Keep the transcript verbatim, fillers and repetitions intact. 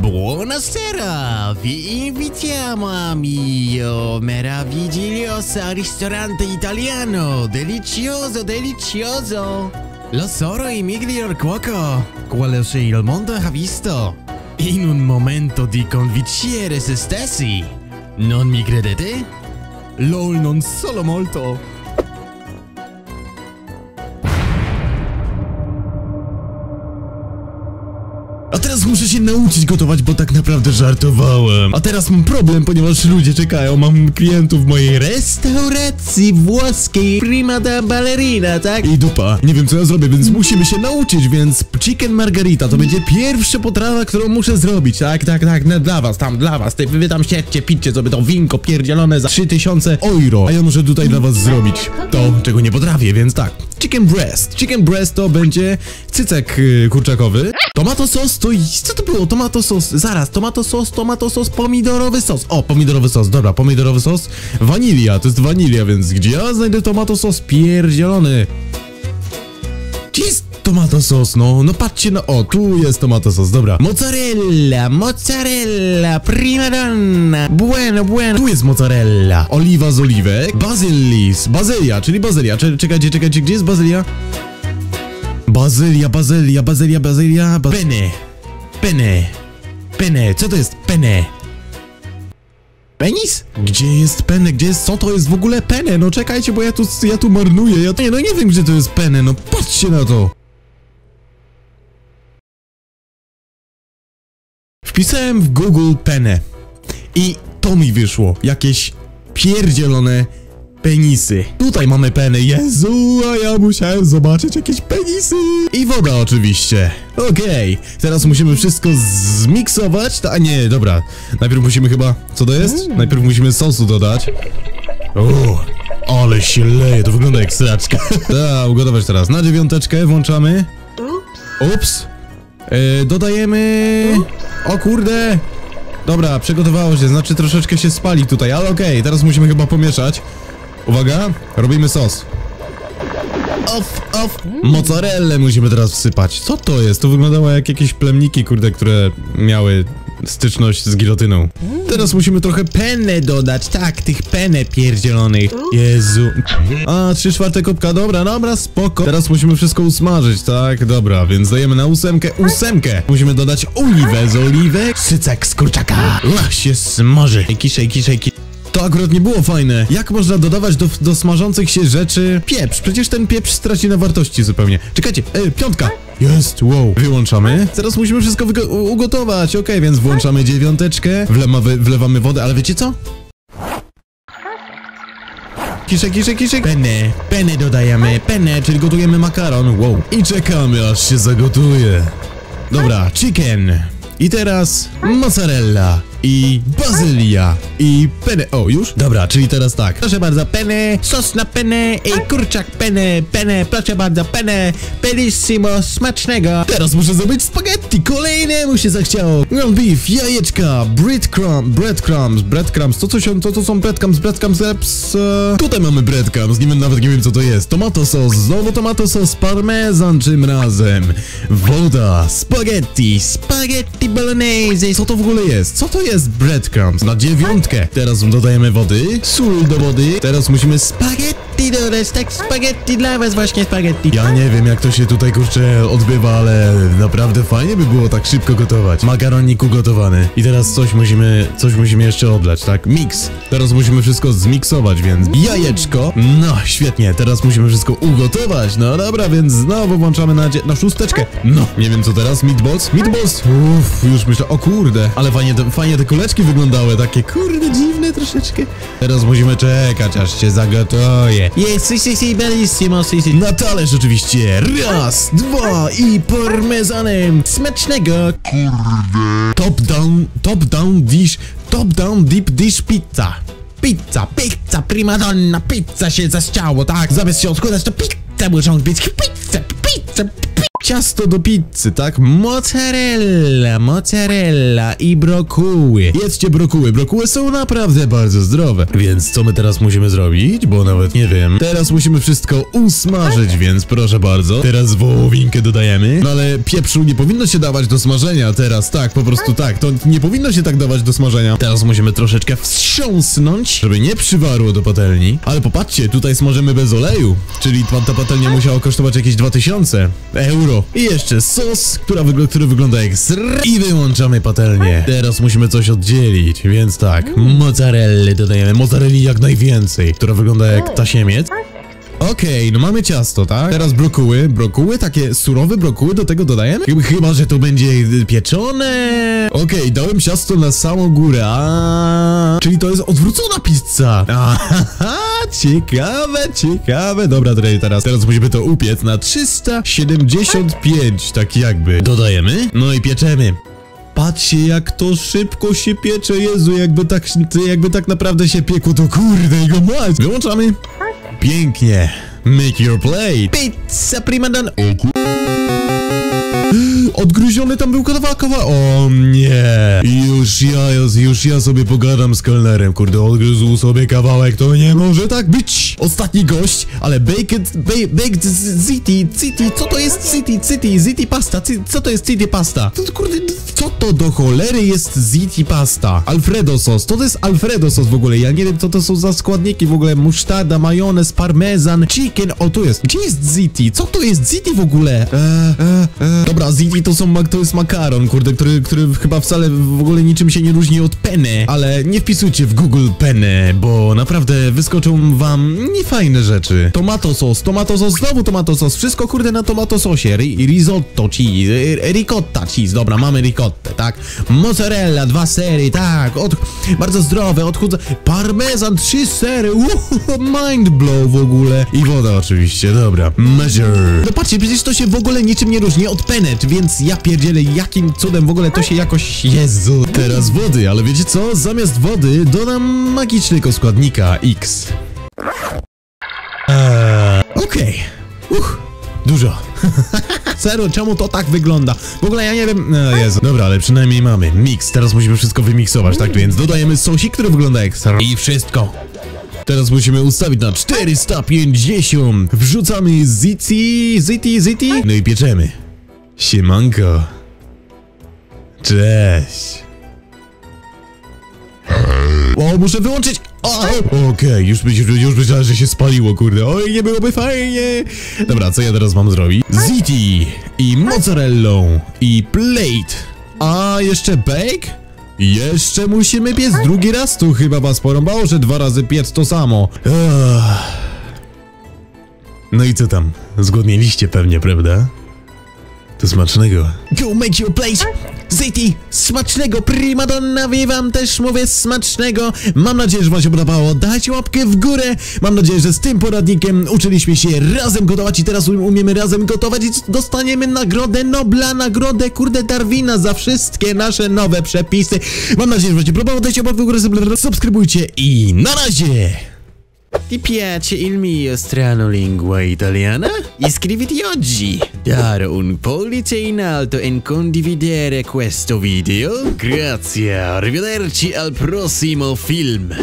Buonasera, vi invitiamo amico meraviglioso ristorante italiano, delicioso, delicioso. Lo solo y miglior cuoco, quale il mondo ha visto. In un momento di convincere se stessi, non mi credete? LOL non solo molto. A teraz muszę się nauczyć gotować, bo tak naprawdę żartowałem. A teraz mam problem, ponieważ ludzie czekają. Mam klientów w mojej restauracji włoskiej Prima da Ballerina, tak? I dupa, nie wiem co ja zrobię, więc musimy się nauczyć. Więc chicken margarita to będzie pierwsza potrawa, którą muszę zrobić. Tak, tak, tak, no, dla was, tam, dla was. Ty, wy tam siedźcie, pićcie sobie to winko pierdzielone za trzy tysiące euro. A ja muszę tutaj dla was zrobić to, czego nie potrafię, więc tak. Chicken breast. Chicken breast to będzie cycek yy, kurczakowy. Tomato sos to... Co to było? Tomato sos. Zaraz. Tomato sos, tomato sos, pomidorowy sos. O, pomidorowy sos. Dobra, pomidorowy sos. Wanilia. To jest wanilia, więc gdzie ja znajdę tomato sos pierdzielony? Gdzie jest tomato sos? No, no patrzcie, no. O, tu jest tomato sos. Dobra. Mozzarella. Mozzarella. Prima donna. Bueno, bueno. Tu jest mozzarella. Oliwa z oliwek. Bazylis. Bazylia, czyli bazylia. Czekajcie, czekajcie. Gdzie jest bazylia? Bazylia, bazylia, bazylia, bazylia, bazylia. Penne. Penne. Penne. Co to jest penne? Penis? Gdzie jest penne? Gdzie jest? Co to jest w ogóle penne? No czekajcie, bo ja tu, ja tu marnuję. Ja nie, no nie wiem, gdzie to jest penne. No patrzcie na to. Wpisałem w Google penne. I to mi wyszło. Jakieś pierdzielone... penisy. Tutaj mamy peny. Jezu, a ja musiałem zobaczyć jakieś penisy. I woda oczywiście. Okej. Okay. Teraz musimy wszystko zmiksować. A nie, dobra. Najpierw musimy chyba... Co to jest? Najpierw musimy sosu dodać. Uuu, ale się leje. To wygląda jak sraczka. Da, ugotować teraz. Na dziewiąteczkę włączamy. Ups. Yy, dodajemy... O kurde. Dobra, przygotowało się. Znaczy troszeczkę się spali tutaj, ale okej. Okay. Teraz musimy chyba pomieszać. Uwaga, robimy sos. Off, off. Mozzarellę musimy teraz wsypać. Co to jest? To wyglądało jak jakieś plemniki, kurde, które miały styczność z gilotyną. Teraz musimy trochę penne dodać. Tak, tych penne pierdzielonych. Jezu. A, trzy czwarte kopka. Dobra, dobra, spoko. Teraz musimy wszystko usmażyć, tak? Dobra, więc dajemy na ósemkę. Ósemkę. Musimy dodać oliwę z oliwek. Sycek z kurczaka. Ach, się smaży. Szejki, szejki, szejki. To akurat nie było fajne. Jak można dodawać do, do smażących się rzeczy pieprz? Przecież ten pieprz straci na wartości zupełnie. Czekajcie, e, piątka. Jest, wow. Wyłączamy. Teraz musimy wszystko ugotować. Okej, okay, więc włączamy dziewiąteczkę. Wlewamy, wlewamy wodę, ale wiecie co? Kiszek, kiszek, kiszek. Penne, penne dodajemy. Penne, czyli gotujemy makaron. Wow. I czekamy, aż się zagotuje. Dobra, chicken. I teraz mozzarella. I bazylia. I penne. O, już? Dobra, czyli teraz tak. Proszę bardzo, penne, sos na penne i kurczak penne, penne, proszę bardzo, penne, bellissimo, smacznego. Teraz muszę zrobić spaghetti, kolejne mu się zachciało. Ground beef, jajeczka, breadcrumbs, breadcrumbs, breadcrumbs, to co się, to co są breadcrumbs, breadcrumbs, eps, e... Tutaj mamy breadcrumbs, nie wiem, nawet nie wiem co to jest. Tomato sos, znowu tomato sos, parmezan czym razem. Woda, spaghetti, spaghetti bolognese. Co to w ogóle jest? Co to jest? Jest breadcrumbs na dziewiątkę. Teraz dodajemy wody, sól do wody. Teraz musimy spaghetti dodać. Tak, spaghetti dla was, właśnie spaghetti. Ja nie wiem jak to się tutaj kurczę odbywa, ale naprawdę fajnie by było tak szybko gotować. Makaronik ugotowany. I teraz coś musimy, coś musimy jeszcze odlać, tak? Mix. Teraz musimy wszystko zmiksować, więc jajeczko. No, świetnie. Teraz musimy wszystko ugotować. No dobra, więc znowu włączamy na, na szósteczkę. No, nie wiem co teraz. Meatballs? Meatballs? Uff, już myślę, o kurde. Ale fajnie, fajnie te kuleczki wyglądały takie, kurde, dziwne troszeczkę. Teraz musimy czekać, aż się zagotuje. Jest, si, si, si, bellissimo, si, si. Na talerz oczywiście. Raz, dwa i parmezanem. Smacznego. Kurde. Top down, top down dish, top down deep dish pizza. Pizza, pizza, prima donna, pizza się zaściało, tak? Zamiast się odkładać, to pizza muszą być. Pizza, pizza, pizza. ciasto do pizzy, tak? Mozzarella, mozzarella i brokuły. Jedzcie brokuły, brokuły są naprawdę bardzo zdrowe. Więc co my teraz musimy zrobić? Bo nawet nie wiem. Teraz musimy wszystko usmażyć, więc proszę bardzo. Teraz wołowinkę dodajemy. No ale pieprzu nie powinno się dawać do smażenia teraz, tak, po prostu tak. To nie powinno się tak dawać do smażenia. Teraz musimy troszeczkę wstrząsnąć, żeby nie przywarło do patelni. Ale popatrzcie, tutaj smażymy bez oleju, czyli ta patelnia musiała kosztować jakieś dwa tysiące euro. I jeszcze sos, która wygl który wygląda jak sr. I wyłączamy patelnię. Teraz musimy coś oddzielić, więc tak, mozzarelli dodajemy, mozzarelli jak najwięcej, która wygląda jak tasiemiec. Okej, okay, no mamy ciasto, tak? Teraz brokuły, brokuły, takie surowe brokuły do tego dodajemy? Chyba, że to będzie pieczone. Okej, okay, dałem ciasto na samą górę, a, czyli to jest odwrócona pizza. Aha, ciekawe, ciekawe. Dobra, teraz, teraz musimy to upiec na trzysta siedemdziesiąt pięć, tak jakby. Dodajemy, no i pieczemy. Patrzcie, jak to szybko się piecze, Jezu, jakby tak, jakby tak naprawdę się piekło, to kurde, jego mać. Wyłączamy. Pięknie. Make your plate. Pizza prima don... Odgryziony tam był kawałek. O nie. Już ja, już ja sobie pogadam z kelnerem. Kurde, odgryzł sobie kawałek. To nie może tak być. Ostatni gość, ale baked, baked, baked city, city. Co to jest city, city, city pasta? Co to jest city pasta? To, kurde, co to do cholery jest city pasta? Alfredo sos. To, to jest Alfredo sos w ogóle. Ja nie wiem, co to są za składniki w ogóle. Musztarda, majonez, parmezan, chicken. O, tu jest. Gdzie jest city? Co to jest city w ogóle? E, e, e. Dobra, city to są, to jest makaron, kurde, który, który chyba wcale w ogóle niczym się nie różni od penne. Ale nie wpisujcie w Google penne, bo naprawdę wyskoczą wam niefajne rzeczy. Tomato sos, tomato sos, znowu tomato sos. Wszystko kurde na tomato sosie. Risotto cheese, ricotta cheese. Dobra, mamy ricottę, tak. Mozzarella, dwa sery, tak. Od, bardzo zdrowe, odchudza. Parmezan, trzy sery. Uuu, mind blow w ogóle. I woda oczywiście, dobra. Measure. No patrzcie, przecież to się w ogóle niczym nie różni od penne, więc ja pierdzielę, jakim cudem w ogóle to się jakoś... Jezu, teraz wody, ale wiecie co? Zamiast wody dodam magicznego składnika X. Eee, Okej. Okay. Uch, dużo. Serio, czemu to tak wygląda? W ogóle ja nie wiem... No, Jezu. Dobra, ale przynajmniej mamy miks. Teraz musimy wszystko wymiksować, tak więc dodajemy sosik, który wygląda jak ser. I wszystko. Teraz musimy ustawić na czterysta pięćdziesiąt. Wrzucamy ziti, ziti, ziti. No i pieczemy. Siemanko. Cześć. O, muszę wyłączyć. Okej, okay, już, już myślałem, że się spaliło, kurde. Oj, nie byłoby fajnie. Dobra, co ja teraz mam zrobić? Ziti i mozzarellą i plate. A jeszcze bake? Jeszcze musimy piec drugi raz. Tu chyba was porąbało, że dwa razy piec to samo. No i co tam? Zgłodnieliście pewnie, prawda? To smacznego. Go make your place. Ziti, smacznego, primadonna, i wam też mówię smacznego. Mam nadzieję, że wam się podobało. Dajcie łapkę w górę. Mam nadzieję, że z tym poradnikiem uczyliśmy się razem gotować i teraz umiemy razem gotować i dostaniemy nagrodę Nobla, nagrodę kurde Darwina za wszystkie nasze nowe przepisy. Mam nadzieję, że wam się podobało. Dajcie łapkę w górę, subskrybujcie i na razie! Ti piace il mio strano lingua italiana? Iscriviti oggi, dare un pollice in alto e condividere questo video. Grazie, arrivederci al prossimo film.